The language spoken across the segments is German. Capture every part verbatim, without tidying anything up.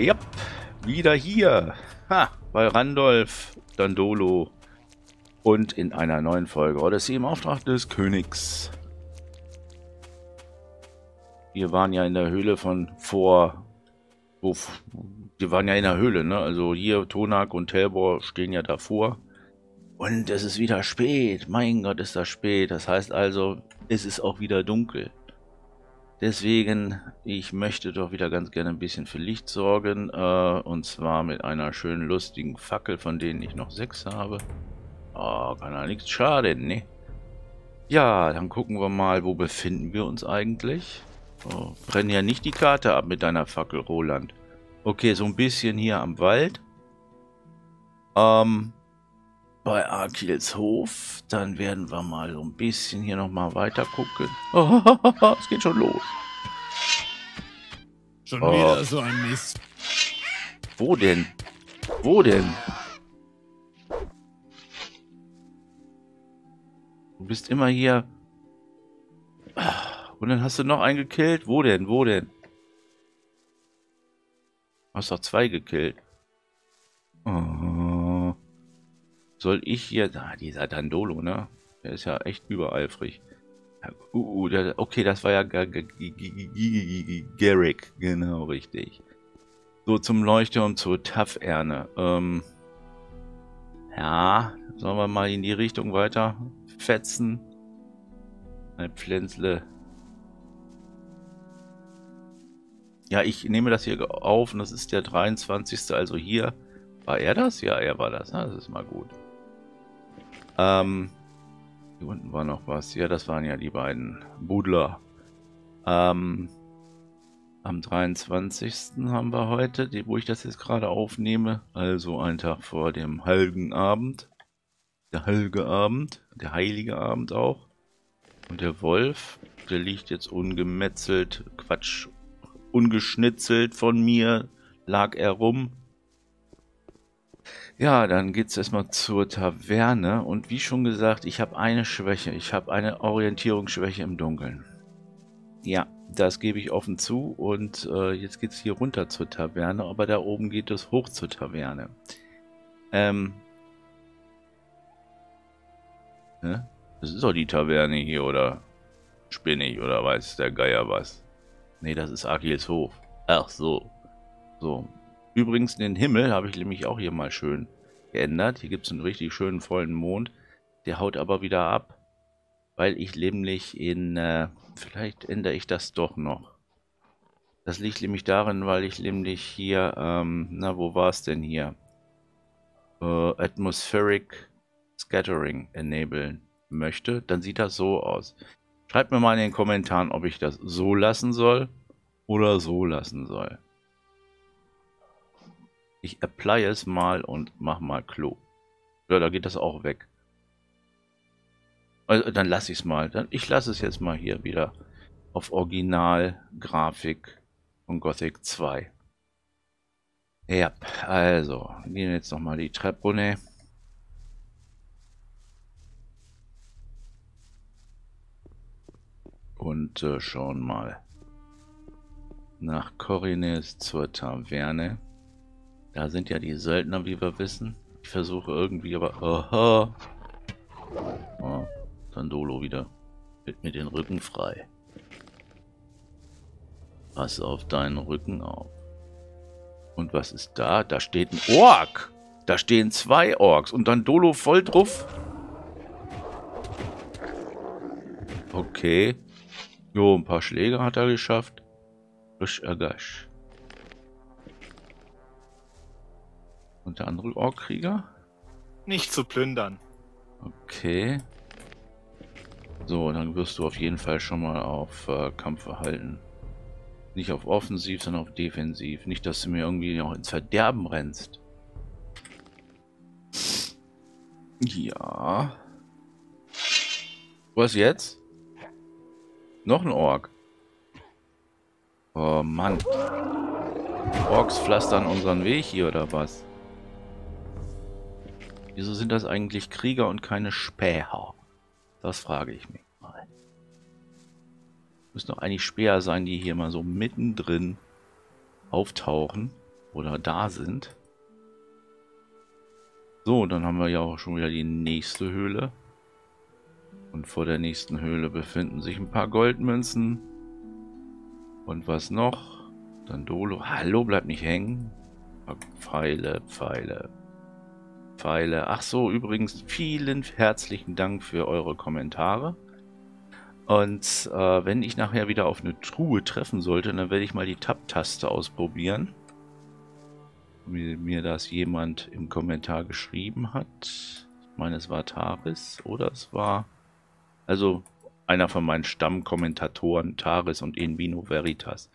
Jep, wieder hier. Ha, bei Randolph Dandolo und in einer neuen Folge Odyssey im Auftrag des Königs. Wir waren ja in der Höhle von vor... Oh, wir waren ja in der Höhle, ne? Also hier Tonak und Telbor stehen ja davor. Und es ist wieder spät. Mein Gott, ist das spät. Das heißt also, es ist auch wieder dunkel. Deswegen, ich möchte doch wieder ganz gerne ein bisschen für Licht sorgen. Äh, und zwar mit einer schönen, lustigen Fackel, von denen ich noch sechs habe. Oh, kann ja nichts schaden, ne? Ja, dann gucken wir mal, wo befinden wir uns eigentlich. Oh, brenn ja nicht die Karte ab mit deiner Fackel, Roland. Okay, so ein bisschen hier am Wald. Ähm, bei Achilles Hof. Dann werden wir mal so ein bisschen hier nochmal weiter gucken. Oh, oh, oh, oh, es geht schon los. Schon oh. wieder so ein Mist. Wo denn? Wo denn? Du bist immer hier. Und dann hast du noch einen gekillt. Wo denn? Wo denn? Du hast doch zwei gekillt. Oh. Soll ich hier... Ah, dieser Dandolo, ne? Der ist ja echt übereifrig. Uh, uh, der, okay, das war ja Garrick. Genau, richtig. So, zum Leuchtturm, zur Taferne. Ähm, ja, sollen wir mal in die Richtung weiter fetzen? Ein Pflänzle... Ja, ich nehme das hier auf und das ist der dreiundzwanzigste Also hier, war er das? Ja, er war das. Na, das ist mal gut. Ähm, hier unten war noch was. Ja, das waren ja die beiden Budler. Ähm, am dreiundzwanzigsten haben wir heute, die, wo ich das jetzt gerade aufnehme. Also einen Tag vor dem Heiligen Abend. Der Heilige Abend. Der Heilige Abend auch. Und der Wolf, der liegt jetzt ungemetzelt. Quatsch. Ungeschnitzelt von mir lag er rum. Ja, dann geht's erstmal zur Taverne. Und wie schon gesagt, ich habe eine Schwäche. Ich habe eine Orientierungsschwäche im Dunkeln. Ja, das gebe ich offen zu. Und äh, jetzt geht's hier runter zur Taverne. Aber da oben geht es hoch zur Taverne. Ähm. Ne? Das ist doch die Taverne hier, oder? Spinne ich, oder weiß der Geier was? Nee, das ist Achilles Hof. Ach so. So. Übrigens, den Himmel habe ich nämlich auch hier mal schön geändert. Hier gibt es einen richtig schönen vollen Mond. Der haut aber wieder ab, weil ich nämlich in... Äh, vielleicht ändere ich das doch noch. Das liegt nämlich darin, weil ich nämlich hier... Ähm, na, wo war es denn hier? Äh, Atmospheric Scattering enablen möchte. Dann sieht das so aus. Schreibt mir mal in den Kommentaren, ob ich das so lassen soll oder so lassen soll. Ich apply es mal und mach mal Klo. Ja, da geht das auch weg. Also, dann lasse ich es mal. Dann, ich lasse es jetzt mal hier wieder auf Originalgrafik von Gothic zwei. Ja, also, gehen jetzt nochmal die Treppe runter. Und äh, schauen mal nach Khorinis zur Taverne. Da sind ja die Söldner, wie wir wissen. Ich versuche irgendwie, aber... Oha. Oh, Dandolo wieder. Bild mir den Rücken frei. Pass auf deinen Rücken auf. Und was ist da? Da steht ein Ork. Da stehen zwei Orks und Dandolo voll drauf. Okay. Jo, ein paar Schläge hat er geschafft. Frisch ergasch. Und der andere Orkkrieger? Nicht zu plündern. Okay. So, dann wirst du auf jeden Fall schon mal auf äh, Kampfverhalten. Nicht auf offensiv, sondern auf defensiv. Nicht, dass du mir irgendwie noch ins Verderben rennst. Ja. Was jetzt? Noch ein Ork. Oh Mann. Orks pflastern unseren Weg hier, oder was? Wieso sind das eigentlich Krieger und keine Späher? Das frage ich mich mal. Müssen doch eigentlich Späher sein, die hier mal so mittendrin auftauchen. oder da sind. So, dann haben wir ja auch schon wieder die nächste Höhle. Und vor der nächsten Höhle befinden sich ein paar Goldmünzen. Und was noch? Dandolo. Hallo, bleib nicht hängen. Pfeile, Pfeile, Pfeile. Ach so, übrigens, vielen herzlichen Dank für eure Kommentare. Und äh, wenn ich nachher wieder auf eine Truhe treffen sollte, dann werde ich mal die Tab-Taste ausprobieren. Wie mir das jemand im Kommentar geschrieben hat. Ich meine, es war Taris oder es war... Also einer von meinen Stammkommentatoren, Taris und In Vino Veritas.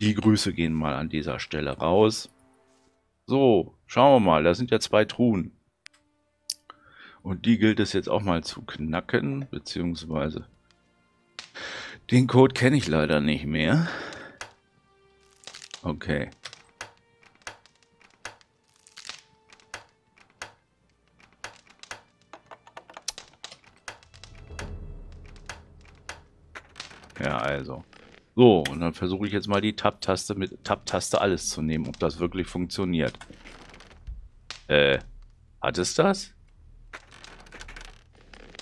Die Grüße gehen mal an dieser Stelle raus. So, schauen wir mal. Da sind ja zwei Truhen. Und die gilt es jetzt auch mal zu knacken, beziehungsweise... Den Code kenne ich leider nicht mehr. Okay. Ja, also. So, und dann versuche ich jetzt mal die Tab-Taste mit Tab-Taste alles zu nehmen, ob das wirklich funktioniert. Äh, hat es das?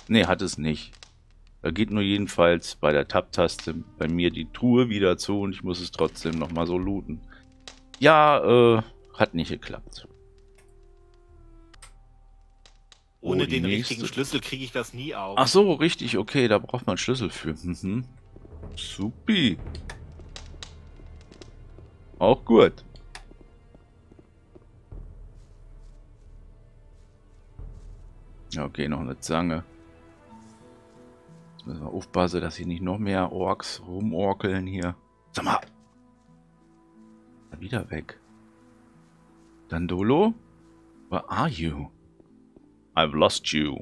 Nee, hat es nicht. Da geht nur jedenfalls bei der Tab-Taste bei mir die Truhe wieder zu und ich muss es trotzdem nochmal so looten. Ja, äh, hat nicht geklappt. Ohne oh, den nächste. richtigen Schlüssel kriege ich das nie auf. Ach so, richtig, okay, da braucht man Schlüssel für. Mhm. Supi. Auch gut. Okay, noch eine Zange. Jetzt müssen wir aufpassen, dass hier nicht noch mehr Orks rumorkeln hier. Sag mal. Wieder weg. Dandolo? Where are you? I've lost you.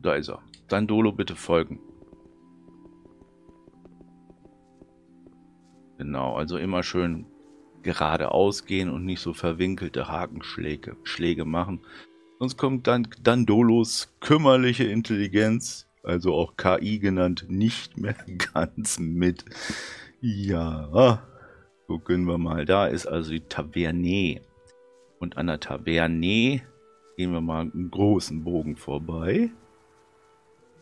Da ist er. Dandolo, bitte folgen. Genau, also immer schön geradeaus gehen und nicht so verwinkelte Hakenschläge Schläge machen. Sonst kommt dann Dandolos kümmerliche Intelligenz, also auch K I genannt, nicht mehr ganz mit. Ja, gucken wir mal. Da ist also die Taverne. Und an der Taverne gehen wir mal einen großen Bogen vorbei.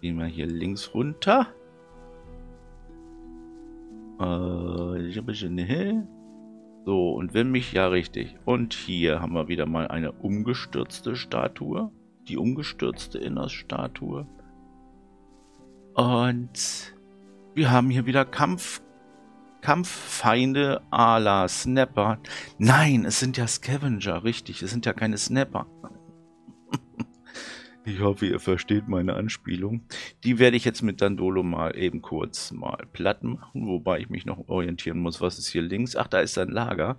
Gehen wir hier links runter. So, und wenn mich ja richtig. Und hier haben wir wieder mal eine umgestürzte Statue. Die umgestürzte Innos-Statue. Und wir haben hier wieder Kampf, Kampffeinde à la Snapper. Nein, es sind ja Scavenger, richtig. Es sind ja keine Snapper. Ich hoffe, ihr versteht meine Anspielung. Die werde ich jetzt mit Dandolo mal eben kurz mal platt machen, wobei ich mich noch orientieren muss. Was ist hier links? Ach, da ist ein Lager.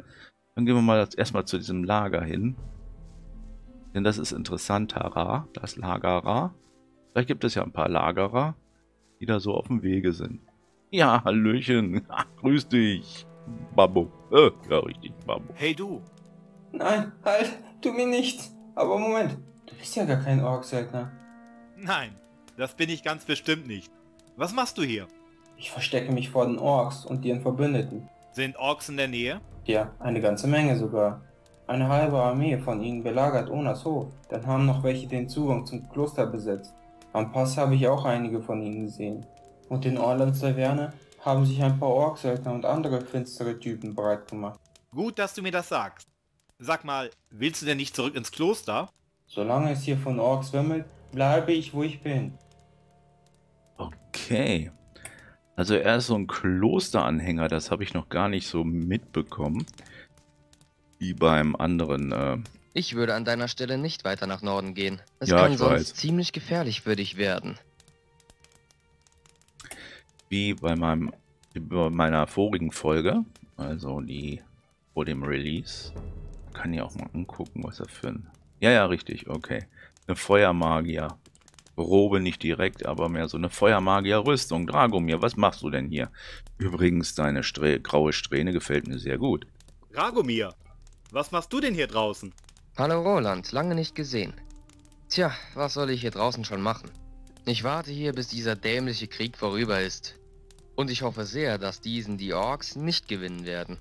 Dann gehen wir mal erstmal zu diesem Lager hin. Denn das ist interessant, Hara, das Lagerer. Vielleicht gibt es ja ein paar Lagerer, die da so auf dem Wege sind. Ja, hallöchen. Ach, grüß dich, Babbo. Äh, ja, richtig, Babbo. Hey, du. Nein, halt, tu mir nichts. Aber Moment. Du bist ja gar kein Ork-Söldner. Nein, das bin ich ganz bestimmt nicht. Was machst du hier? Ich verstecke mich vor den Orks und ihren Verbündeten. Sind Orks in der Nähe? Ja, eine ganze Menge sogar. Eine halbe Armee von ihnen belagert Onars Hof. Dann haben noch welche den Zugang zum Kloster besetzt. Am Pass habe ich auch einige von ihnen gesehen. Und in Orlans Taverne haben sich ein paar Ork-Söldner und andere finstere Typen bereit gemacht. Gut, dass du mir das sagst. Sag mal, willst du denn nicht zurück ins Kloster? Solange es hier von Orks wimmelt, bleibe ich, wo ich bin. Okay. Also er ist so ein Klosteranhänger, das habe ich noch gar nicht so mitbekommen. Wie beim anderen. Äh ich würde an deiner Stelle nicht weiter nach Norden gehen. Es ja, kann sonst weiß. ziemlich gefährlich für dich werden. Wie bei, meinem, bei meiner vorigen Folge, also die vor dem Release. Ich kann ja auch mal angucken, was er für ein... Ja, ja, richtig, okay. Eine Feuermagier. Robe nicht direkt, aber mehr so eine Feuermagier-Rüstung. Dragomir, was machst du denn hier? Übrigens, deine Strä graue Strähne gefällt mir sehr gut. Dragomir, was machst du denn hier draußen? Hallo Roland, lange nicht gesehen. Tja, was soll ich hier draußen schon machen? Ich warte hier, bis dieser dämliche Krieg vorüber ist. Und ich hoffe sehr, dass diesen die Orks nicht gewinnen werden.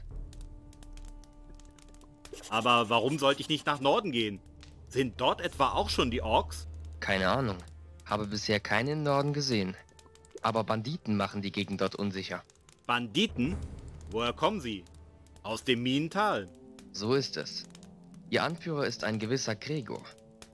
Aber warum sollte ich nicht nach Norden gehen? Sind dort etwa auch schon die Orks? Keine Ahnung. Habe bisher keinen im Norden gesehen. Aber Banditen machen die Gegend dort unsicher. Banditen? Woher kommen sie? Aus dem Minental. So ist es. Ihr Anführer ist ein gewisser Gregor.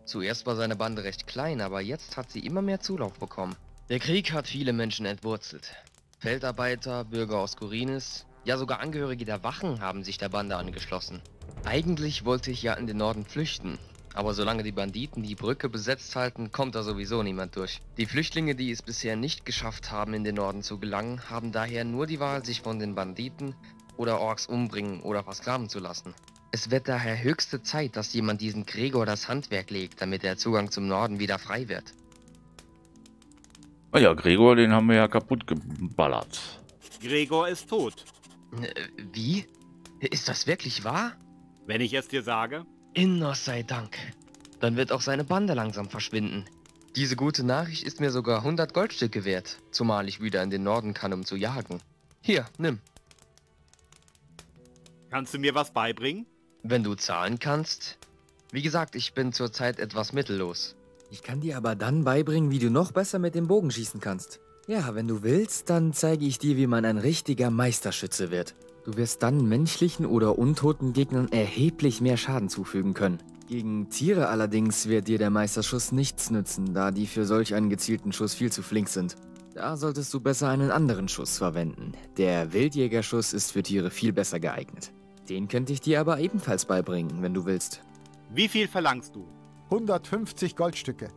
Zuerst war seine Bande recht klein, aber jetzt hat sie immer mehr Zulauf bekommen. Der Krieg hat viele Menschen entwurzelt. Feldarbeiter, Bürger aus Khorinis, ja sogar Angehörige der Wachen haben sich der Bande angeschlossen. Eigentlich wollte ich ja in den Norden flüchten, aber solange die Banditen die Brücke besetzt halten, kommt da sowieso niemand durch. Die Flüchtlinge, die es bisher nicht geschafft haben, in den Norden zu gelangen, haben daher nur die Wahl, sich von den Banditen oder Orks umbringen oder versklaven zu lassen. Es wird daher höchste Zeit, dass jemand diesen Gregor das Handwerk legt, damit der Zugang zum Norden wieder frei wird. Ah ja, Gregor, den haben wir ja kaputt geballert. Gregor ist tot. Wie? Ist das wirklich wahr? Wenn ich es dir sage? Innos sei Dank. Dann wird auch seine Bande langsam verschwinden. Diese gute Nachricht ist mir sogar hundert Goldstücke wert, zumal ich wieder in den Norden kann, um zu jagen. Hier, nimm. Kannst du mir was beibringen? Wenn du zahlen kannst. Wie gesagt, ich bin zurzeit etwas mittellos. Ich kann dir aber dann beibringen, wie du noch besser mit dem Bogen schießen kannst. Ja, wenn du willst, dann zeige ich dir, wie man ein richtiger Meisterschütze wird. Du wirst dann menschlichen oder untoten Gegnern erheblich mehr Schaden zufügen können. Gegen Tiere allerdings wird dir der Meisterschuss nichts nützen, da die für solch einen gezielten Schuss viel zu flink sind. Da solltest du besser einen anderen Schuss verwenden. Der Wildjägerschuss ist für Tiere viel besser geeignet. Den könnte ich dir aber ebenfalls beibringen, wenn du willst. Wie viel verlangst du? hundertfünfzig Goldstücke.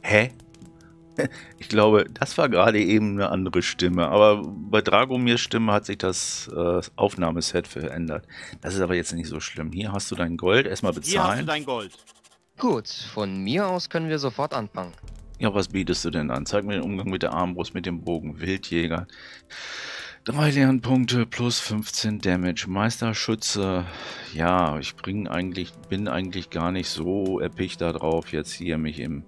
Hä? Ich glaube, das war gerade eben eine andere Stimme. Aber bei Dragomirs Stimme hat sich das äh, Aufnahmeset verändert. Das ist aber jetzt nicht so schlimm. Hier hast du dein Gold. Erstmal bezahlen. Hier hast du dein Gold. Gut, von mir aus können wir sofort anfangen. Ja, was bietest du denn an? Zeig mir den Umgang mit der Armbrust, mit dem Bogen, Wildjäger. Drei Lernpunkte plus fünfzehn Damage. Meisterschütze. Ja, ich bring eigentlich, bin eigentlich gar nicht so erpicht darauf, jetzt hier mich im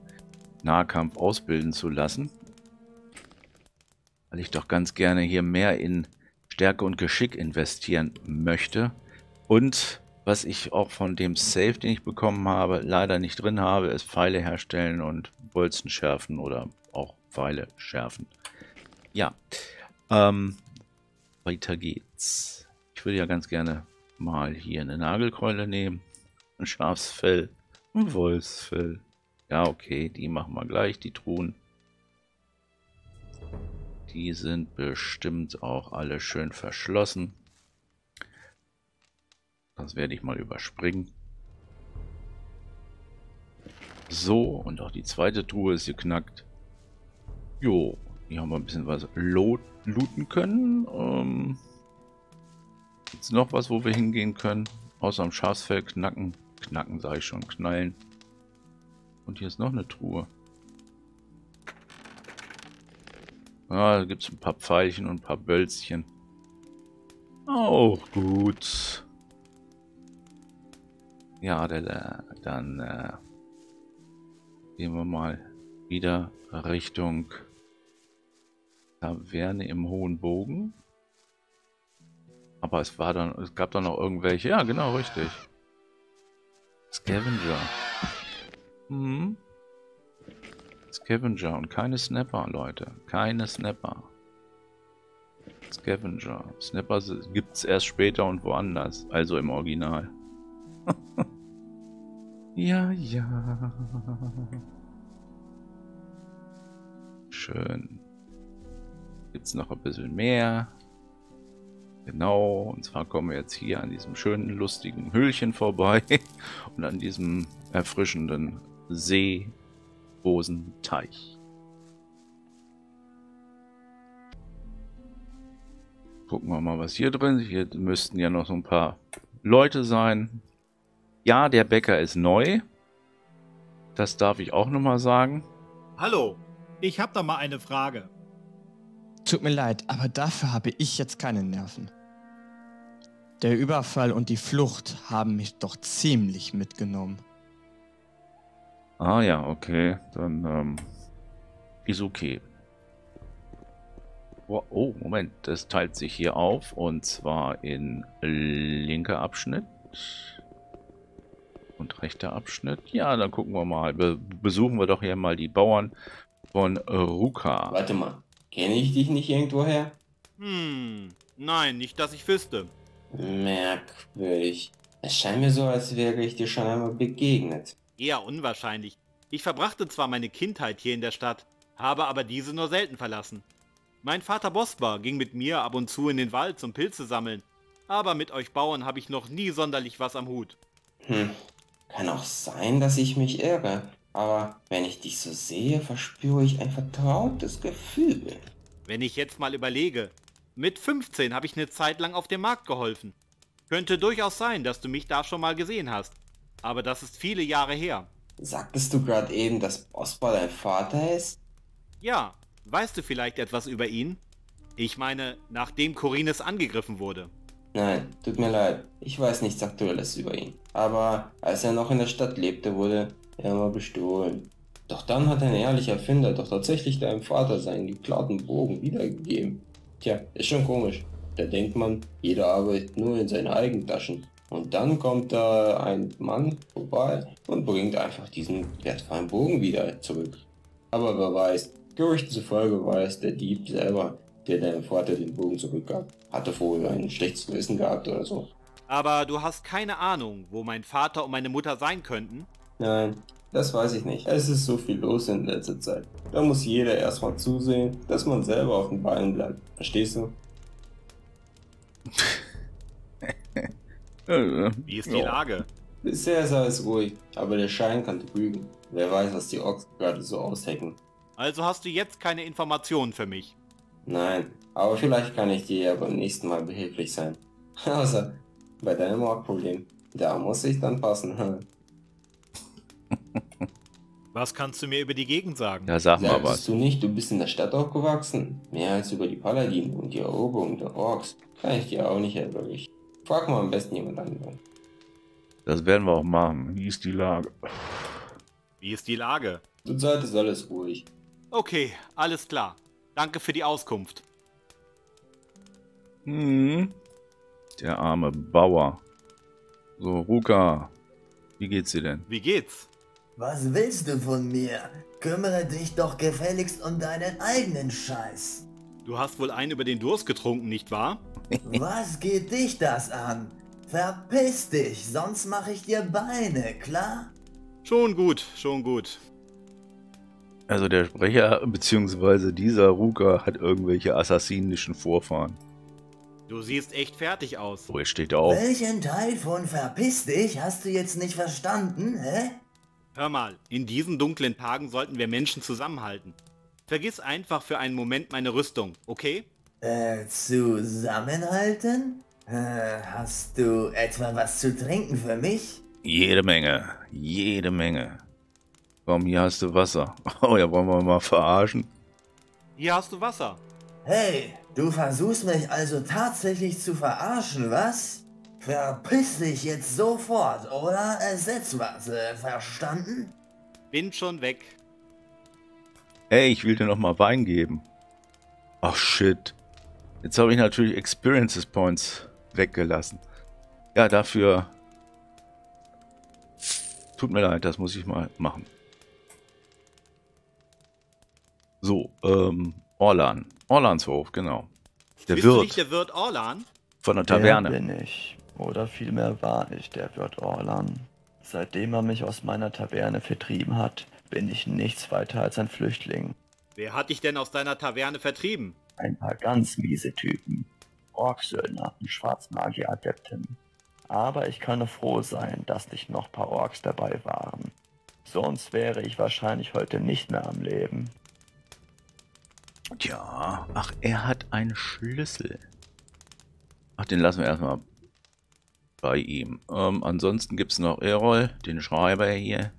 Nahkampf ausbilden zu lassen. Weil ich doch ganz gerne hier mehr in Stärke und Geschick investieren möchte. Und was ich auch von dem Save, den ich bekommen habe, leider nicht drin habe, ist Pfeile herstellen und Bolzen schärfen oder auch Pfeile schärfen. Ja, ähm, weiter geht's. Ich würde ja ganz gerne mal hier eine Nagelkeule nehmen, ein Schafsfell, ein Wolfsfell. Ja, okay, die machen wir gleich, die Truhen. Die sind bestimmt auch alle schön verschlossen. Das werde ich mal überspringen. So, und auch die zweite Truhe ist geknackt. Jo, hier haben wir ein bisschen was looten können. Ähm, Gibt es noch was, wo wir hingehen können? Außer am Schafsfell knacken. Knacken sage ich schon, knallen. Und hier ist noch eine Truhe. Ah, da gibt es ein paar Pfeilchen und ein paar Bölzchen. Auch gut. Ja, dann äh, gehen wir mal wieder Richtung Taverne im hohen Bogen. Aber es war dann, es gab dann noch irgendwelche. Ja, genau, richtig. Scavenger. Hm. Scavenger und keine Snapper, Leute. Keine Snapper. Scavenger. Snapper gibt es erst später und woanders. Also im Original. Ja, ja. Schön. Gibt's noch ein bisschen mehr. Genau. Und zwar kommen wir jetzt hier an diesem schönen, lustigen Höhlchen vorbei. Und an diesem erfrischenden See, Rosenteich. Gucken wir mal, was hier drin ist. Hier müssten ja noch so ein paar Leute sein. Ja, der Bäcker ist neu. Das darf ich auch nochmal sagen. Hallo, ich habe da mal eine Frage. Tut mir leid, aber dafür habe ich jetzt keine Nerven. Der Überfall und die Flucht haben mich doch ziemlich mitgenommen. Ah ja, okay. Dann ähm, ist okay. Oh, oh, Moment. Das teilt sich hier auf und zwar in linker Abschnitt. Und rechter Abschnitt. Ja, dann gucken wir mal. Be besuchen wir doch hier mal die Bauern von Ruka. Warte mal. Kenne ich dich nicht irgendwoher? Hm. Nein, nicht, dass ich wüsste. Merkwürdig. Es scheint mir so, als wäre ich dir schon einmal begegnet. Eher unwahrscheinlich. Ich verbrachte zwar meine Kindheit hier in der Stadt, habe aber diese nur selten verlassen. Mein Vater Bosba ging mit mir ab und zu in den Wald zum Pilze sammeln, aber mit euch Bauern habe ich noch nie sonderlich was am Hut. Hm, kann auch sein, dass ich mich irre, aber wenn ich dich so sehe, verspüre ich ein vertrautes Gefühl. Wenn ich jetzt mal überlege, mit fünfzehn habe ich eine Zeit lang auf dem Markt geholfen. Könnte durchaus sein, dass du mich da schon mal gesehen hast, aber das ist viele Jahre her. Sagtest du gerade eben, dass Ospar dein Vater ist? Ja, weißt du vielleicht etwas über ihn? Ich meine, nachdem Khorinis angegriffen wurde. Nein, tut mir leid, ich weiß nichts Aktuelles über ihn. Aber als er noch in der Stadt lebte, wurde er immer bestohlen. Doch dann hat ein ehrlicher Erfinder doch tatsächlich deinem Vater seinen geklauten Bogen wiedergegeben. Tja, ist schon komisch. Da denkt man, jeder arbeitet nur in seinen eigenen Taschen. Und dann kommt da ein Mann vorbei und bringt einfach diesen wertvollen Bogen wieder zurück. Aber wer weiß, Gerüchten zufolge war es der Dieb selber, der deinem Vater den Bogen zurückgab. Hatte wohl ein schlechtes Gewissen gehabt oder so. Aber du hast keine Ahnung, wo mein Vater und meine Mutter sein könnten? Nein, das weiß ich nicht. Es ist so viel los in letzter Zeit. Da muss jeder erstmal zusehen, dass man selber auf den Beinen bleibt. Verstehst du? Wie ist die ja. Lage? Bisher sei es ruhig, aber der Schein kann trügen. Wer weiß, was die Ochsen gerade so aushecken. Also hast du jetzt keine Informationen für mich? Nein, aber vielleicht kann ich dir ja beim nächsten Mal behilflich sein. Außer bei deinem Marktproblem. Da muss ich dann passen. Was kannst du mir über die Gegend sagen? Da sag mal was. Du nicht, du bist in der Stadt aufgewachsen? Mehr als über die Paladinen und die Eroberung der Orks kann ich dir auch nicht erberichten. Frag mal am besten jemand anderen. Das werden wir auch machen. Wie ist die Lage? Wie ist die Lage? Zurzeit ist alles ruhig. Okay, alles klar. Danke für die Auskunft. Hm. Der arme Bauer. So, Ruka, wie geht's dir denn? Wie geht's? Was willst du von mir? Kümmere dich doch gefälligst um deinen eigenen Scheiß. Du hast wohl einen über den Durst getrunken, nicht wahr? Was geht dich das an? Verpiss dich, sonst mache ich dir Beine, klar? Schon gut, schon gut. Also der Sprecher bzw. dieser Ruka hat irgendwelche assassinischen Vorfahren. Du siehst echt fertig aus. Oh, er steht auf. Welchen Teil von Verpiss dich hast du jetzt nicht verstanden, hä? Hör mal, in diesen dunklen Tagen sollten wir Menschen zusammenhalten. Vergiss einfach für einen Moment meine Rüstung, okay? Äh, zusammenhalten? Äh, hast du etwa was zu trinken für mich? Jede Menge, jede Menge. Komm, hier hast du Wasser. Oh, ja, wollen wir mal verarschen. Hier hast du Wasser. Hey, du versuchst mich also tatsächlich zu verarschen, was? Verpiss dich jetzt sofort, oder? Ersetz was, äh, verstanden? Bin schon weg. Hey, ich will dir noch mal Wein geben. Ach, shit. Jetzt habe ich natürlich Experiences Points weggelassen. Ja, dafür... Tut mir leid, das muss ich mal machen. So, ähm, Orlan. Orlans Hof, genau. Der Wirt. Bist du nicht der Wirt Orlan? Von der Taverne. Der bin ich. Oder vielmehr war ich der Wirt Orlan. Seitdem er mich aus meiner Taverne vertrieben hat, bin ich nichts weiter als ein Flüchtling. Wer hat dich denn aus deiner Taverne vertrieben? Ein paar ganz miese Typen. Orksöldner und Schwarzmagier-Adepten. Aber ich kann nur froh sein, dass nicht noch ein paar Orks dabei waren. Sonst wäre ich wahrscheinlich heute nicht mehr am Leben. Tja, ach, er hat einen Schlüssel. Ach, den lassen wir erstmal bei ihm. Ähm, ansonsten gibt es noch Erol, den Schreiber hier.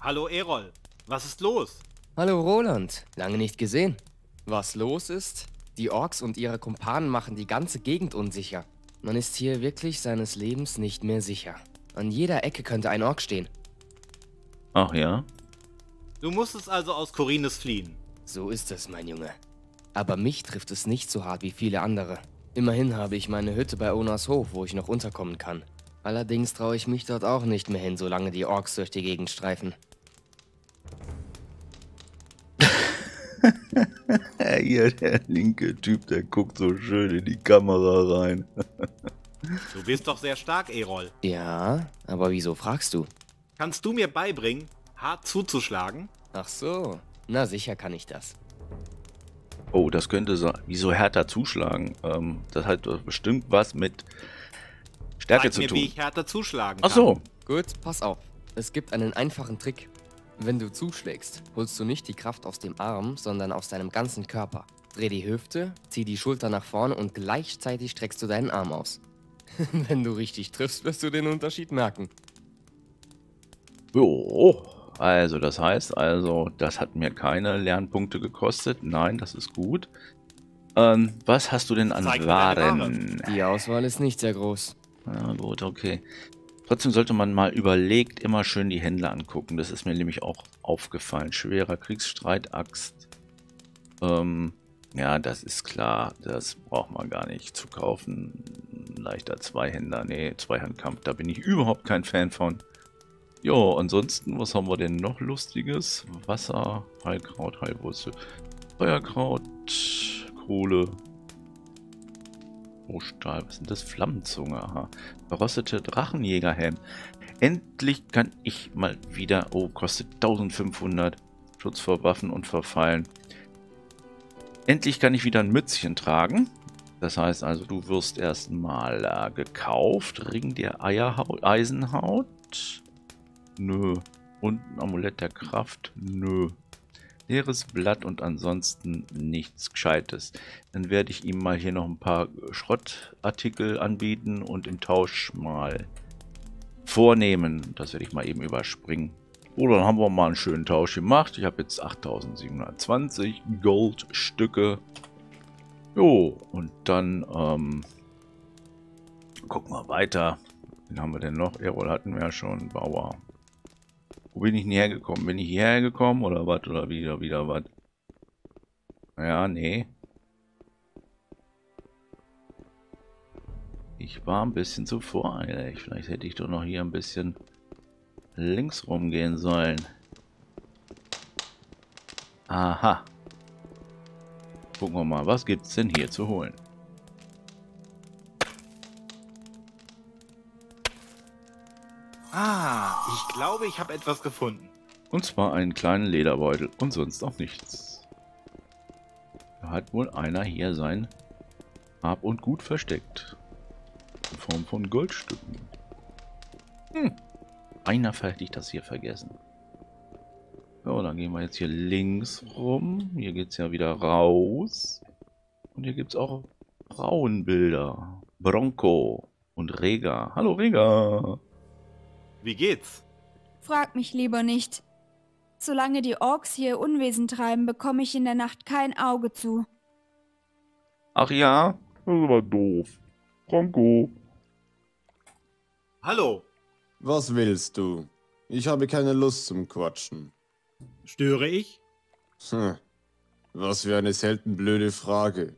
Hallo Erol, was ist los? Hallo Roland, lange nicht gesehen. Was los ist? Die Orks und ihre Kumpanen machen die ganze Gegend unsicher. Man ist hier wirklich seines Lebens nicht mehr sicher. An jeder Ecke könnte ein Ork stehen. Ach ja? Du musstest also aus Khorinis fliehen. So ist es, mein Junge. Aber mich trifft es nicht so hart wie viele andere. Immerhin habe ich meine Hütte bei Onars Hof, wo ich noch unterkommen kann. Allerdings traue ich mich dort auch nicht mehr hin, solange die Orks durch die Gegend streifen. Hier, der linke Typ, der guckt so schön in die Kamera rein. Du bist doch sehr stark, Erol. Ja, aber wieso fragst du? Kannst du mir beibringen, hart zuzuschlagen? Ach so, na sicher kann ich das. Oh, das könnte sein. Wieso härter zuschlagen? Ähm, das hat bestimmt was mit... Stärke zu tun. Zeig mir, wie ich härter zuschlagen kann. Ach so. Gut, pass auf. Es gibt einen einfachen Trick. Wenn du zuschlägst, holst du nicht die Kraft aus dem Arm, sondern aus deinem ganzen Körper. Dreh die Hüfte, zieh die Schulter nach vorne und gleichzeitig streckst du deinen Arm aus. Wenn du richtig triffst, wirst du den Unterschied merken. Jo, also das heißt, also das hat mir keine Lernpunkte gekostet. Nein, das ist gut. Ähm, was hast du denn an Waren? Die Auswahl ist nicht sehr groß. Ja, gut, okay. Trotzdem sollte man mal überlegt immer schön die Hände angucken. Das ist mir nämlich auch aufgefallen. Schwerer Kriegsstreit, Axt. Ähm, ja, das ist klar. Das braucht man gar nicht zu kaufen. Leichter Zweihänder. Nee, Zweihandkampf. Da bin ich überhaupt kein Fan von. Jo, ansonsten, was haben wir denn noch Lustiges? Wasser, Heilkraut, Heilwurzel, Feuerkraut, Kohle. Oh, Stahl, was sind das? Flammenzunge, aha. Verrostete Drachenjägerhelm. Endlich kann ich mal wieder... Oh, kostet eintausendfünfhundert. Schutz vor Waffen und Verfallen. Endlich kann ich wieder ein Mützchen tragen. Das heißt also, du wirst erstmal äh, gekauft. Ring der Eierhaut, Eisenhaut. Nö. Und ein Amulett der Kraft. Nö. Leeres Blatt und ansonsten nichts Gescheites. Dann werde ich ihm mal hier noch ein paar Schrottartikel anbieten und im Tausch mal vornehmen. Das werde ich mal eben überspringen. Oh, dann haben wir mal einen schönen Tausch gemacht. Ich habe jetzt achttausendsiebenhundertzwanzig Goldstücke. Jo, und dann ähm, gucken wir weiter. Wen haben wir denn noch? Erol hatten wir ja schon. Bauer. Wo bin ich denn hergekommen? Bin ich hierher gekommen oder was? Oder wieder, wieder was? Ja, nee. Ich war ein bisschen zu voreilig. Vielleicht hätte ich doch noch hier ein bisschen links rumgehen sollen. Aha. Gucken wir mal, was gibt's denn hier zu holen? Ah, ich glaube, ich habe etwas gefunden. Und zwar einen kleinen Lederbeutel und sonst auch nichts. Da hat wohl einer hier sein Hab und Gut versteckt. In Form von Goldstücken. Hm. Einer fertig das hier vergessen. So, dann gehen wir jetzt hier links rum. Hier geht es ja wieder raus. Und hier gibt es auch Frauenbilder. Bronco und Rega. Hallo Rega. Wie geht's? Frag mich lieber nicht. Solange die Orks hier Unwesen treiben, bekomme ich in der Nacht kein Auge zu. Ach ja? Das ist aber doof. Bronco. Hallo. Was willst du? Ich habe keine Lust zum Quatschen. Störe ich? Hm. Was für eine selten blöde Frage.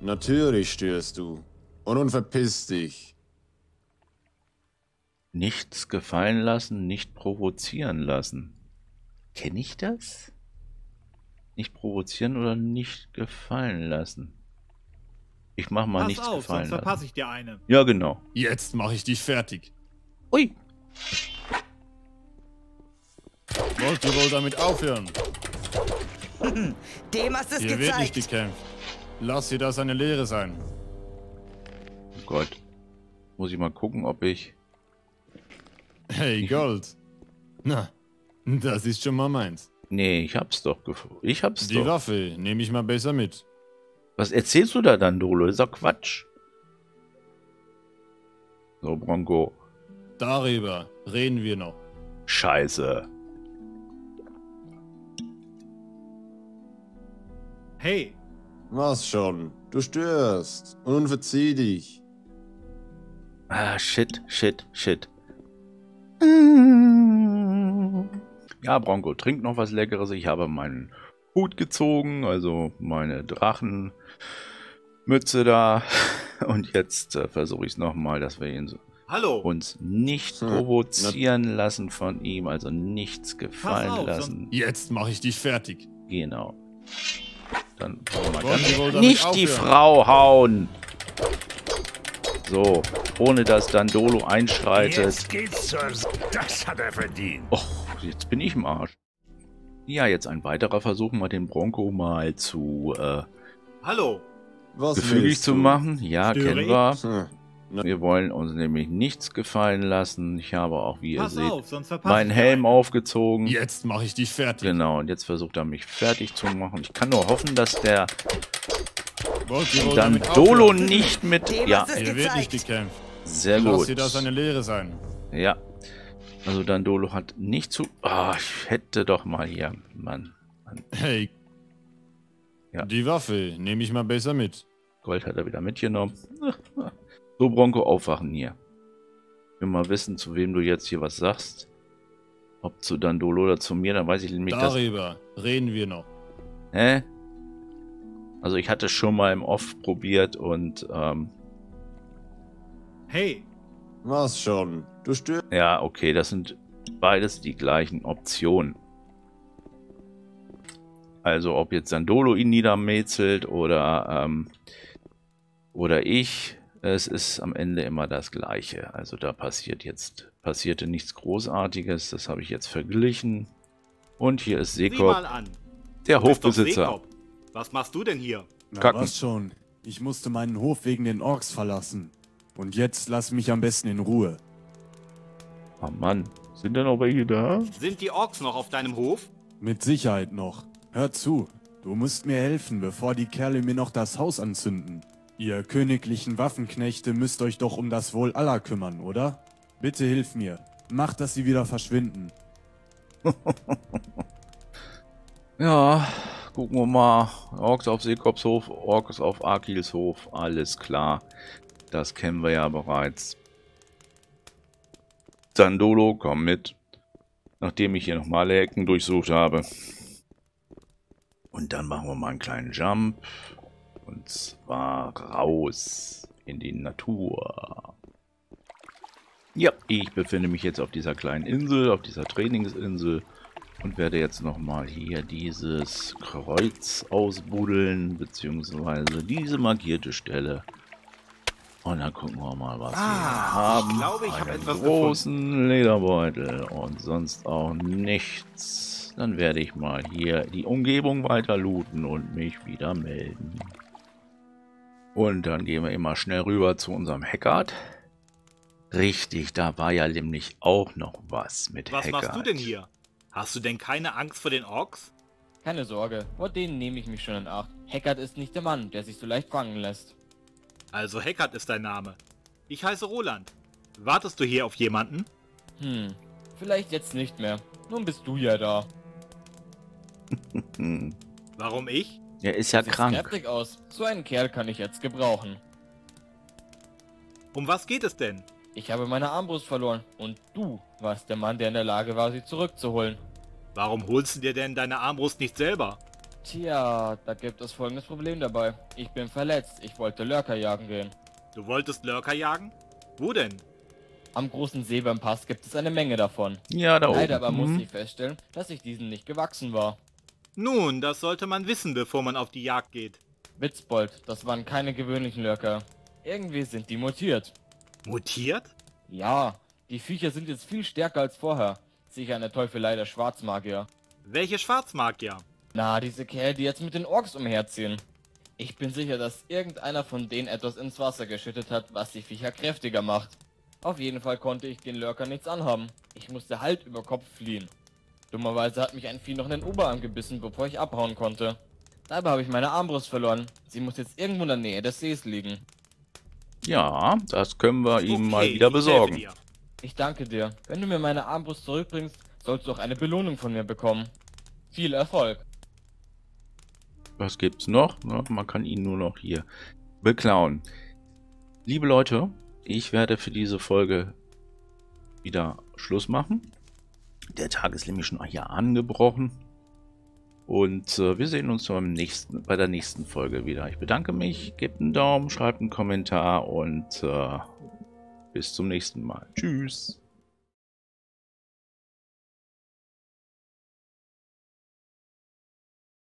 Natürlich störst du. Und nun verpiss dich. Nichts gefallen lassen, nicht provozieren lassen. Kenne ich das? Nicht provozieren oder nicht gefallen lassen. Ich mach mal Pass nichts auf, gefallen sonst lassen. Verpasse ich dir eine. Ja, genau. Jetzt mache ich dich fertig. Ui. Wollt ihr wohl damit aufhören? Dem hast du es gezeigt. Hier wird nicht gekämpft. Lass dir das eine Lehre sein. Oh Gott. Muss ich mal gucken, ob ich... Hey, Gold. Na, das ist schon mal meins. Nee, ich hab's doch gefunden. Ich hab's Die doch. Die Waffe nehme ich mal besser mit. Was erzählst du da, Dandolo? Ist doch Quatsch. So, Bronco. Darüber reden wir noch. Scheiße. Hey. Was schon? Du störst. Und verzieh dich. Ah, shit, shit, shit. Ja, Bronco, trink noch was Leckeres. Ich habe meinen Hut gezogen, also meine Drachenmütze da. Und jetzt äh, versuche ich es nochmal, dass wir ihn so Hallo. uns nicht hm. provozieren Na. lassen von ihm, also nichts gefallen auf, lassen. Jetzt mache ich dich fertig. Genau. Dann wollen wir mal ganz wohl nicht aufhören. Die Frau hauen. So, ohne dass Dandolo einschreitet. Jetzt geht's zur S- das hat er verdient. Och, jetzt bin ich im Arsch. Ja, jetzt ein weiterer Versuch, mal den Bronco mal zu äh, Hallo. Was gefügig zu machen. Ja, Störe kennen wir. Hm. Wir wollen uns nämlich nichts gefallen lassen. Ich habe auch, wie Pass ihr auf, seht, meinen Helm aufgezogen. Jetzt mache ich dich fertig. Genau, und jetzt versucht er mich fertig zu machen. Ich kann nur hoffen, dass der Dandolo nicht mit... Ja, er wird nicht gekämpft. Sehr gut. Lass dir das eine Lehre sein. Ja, also Dandolo hat nicht zu... Ah, oh, ich hätte doch mal hier... Mann. Mann. Hey. Ja. Die Waffe nehme ich mal besser mit. Gold hat er wieder mitgenommen. So, Bronco, aufwachen hier. Ich will mal wissen, zu wem du jetzt hier was sagst. Ob zu Dandolo oder zu mir, dann weiß ich nämlich, dass... Darüber reden wir noch. Hä? Also ich hatte schon mal im Off probiert und... Ähm, hey! Was schon? Du störst... Ja, okay, das sind beides die gleichen Optionen. Also ob jetzt Dandolo ihn niedermäzelt oder... Ähm, oder ich... Es ist am Ende immer das Gleiche. Also da passiert jetzt, passierte nichts Großartiges. Das habe ich jetzt verglichen. Und hier ist Sekob, der Hofbesitzer. Was machst du denn hier? Na, was schon. Ich musste meinen Hof wegen den Orks verlassen. Und jetzt lass mich am besten in Ruhe. Oh Mann, sind denn noch welche da? Sind die Orks noch auf deinem Hof? Mit Sicherheit noch. Hör zu, du musst mir helfen, bevor die Kerle mir noch das Haus anzünden. Ihr königlichen Waffenknechte müsst euch doch um das Wohl aller kümmern, oder? Bitte hilf mir. Macht, dass sie wieder verschwinden. Ja, gucken wir mal. Orks auf Sekobs Hof, Orks auf Achilles Hof. Alles klar. Das kennen wir ja bereits. Dandolo, komm mit. Nachdem ich hier nochmal alle Ecken durchsucht habe. Und dann machen wir mal einen kleinen Jump. Und zwar raus in die Natur. Ja, ich befinde mich jetzt auf dieser kleinen Insel, auf dieser Trainingsinsel und werde jetzt nochmal hier dieses Kreuz ausbuddeln, beziehungsweise diese markierte Stelle. Und dann gucken wir mal, was ah, wir haben. Ich glaube, ich habe etwas großen gefunden. Lederbeutel und sonst auch nichts. Dann werde ich mal hier die Umgebung weiter looten und mich wieder melden. Und dann gehen wir immer schnell rüber zu unserem Hagard. Richtig, da war ja nämlich auch noch was mit Hagard. Was machst du denn hier? Hast du denn keine Angst vor den Orks? Keine Sorge, vor denen nehme ich mich schon in Acht. Hagard ist nicht der Mann, der sich so leicht fangen lässt. Also Hagard ist dein Name. Ich heiße Roland. Wartest du hier auf jemanden? Hm, vielleicht jetzt nicht mehr. Nun bist du ja da. Warum ich? Er ist ja krank. Sieht skeptisch aus. So einen Kerl kann ich jetzt gebrauchen. Um was geht es denn? Ich habe meine Armbrust verloren und du warst der Mann, der in der Lage war, sie zurückzuholen. Warum holst du dir denn deine Armbrust nicht selber? Tja, da gibt es folgendes Problem dabei. Ich bin verletzt. Ich wollte Lurker jagen gehen. Du wolltest Lurker jagen? Wo denn? Am großen See beim Pass gibt es eine Menge davon. Ja, da oben. Leider aber musste ich feststellen, dass ich diesen nicht gewachsen war. Nun, das sollte man wissen, bevor man auf die Jagd geht. Witzbold, das waren keine gewöhnlichen Lurker. Irgendwie sind die mutiert. Mutiert? Ja, die Viecher sind jetzt viel stärker als vorher. Sicher eine Teufelei der Schwarzmagier. Welche Schwarzmagier? Na, diese Kerle, die jetzt mit den Orks umherziehen. Ich bin sicher, dass irgendeiner von denen etwas ins Wasser geschüttet hat, was die Viecher kräftiger macht. Auf jeden Fall konnte ich den Lurker nichts anhaben. Ich musste Halt über Kopf fliehen. Dummerweise hat mich ein Vieh noch in den Oberarm gebissen, bevor ich abhauen konnte. Dabei habe ich meine Armbrust verloren. Sie muss jetzt irgendwo in der Nähe des Sees liegen. Ja, das können wir okay, ihm mal wieder besorgen. Ich, ich danke dir. Wenn du mir meine Armbrust zurückbringst, sollst du auch eine Belohnung von mir bekommen. Viel Erfolg. Was gibt's noch? Na, man kann ihn nur noch hier beklauen. Liebe Leute, ich werde für diese Folge wieder Schluss machen. Der Tag ist nämlich schon hier angebrochen. Und äh, wir sehen uns beim nächsten, bei der nächsten Folge wieder. Ich bedanke mich, gebt einen Daumen, schreibt einen Kommentar und äh, bis zum nächsten Mal. Tschüss.